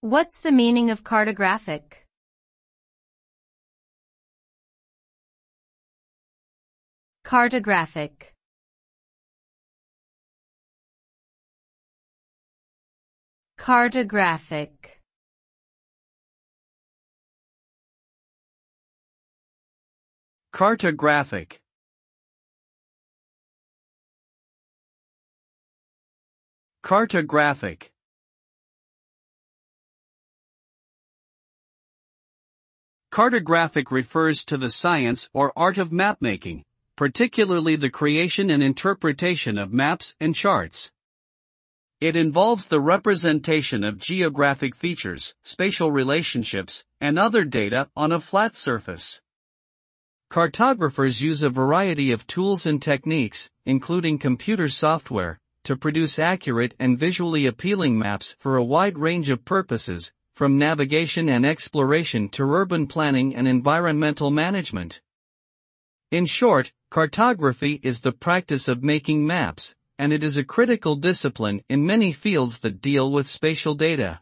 What's the meaning of cartographic? Cartographic. Cartographic. Cartographic. Cartographic. Cartographic refers to the science or art of mapmaking, particularly the creation and interpretation of maps and charts. It involves the representation of geographic features, spatial relationships, and other data on a flat surface. Cartographers use a variety of tools and techniques, including computer software, to produce accurate and visually appealing maps for a wide range of purposes, from navigation and exploration to urban planning and environmental management. In short, cartography is the practice of making maps, and it is a critical discipline in many fields that deal with spatial data.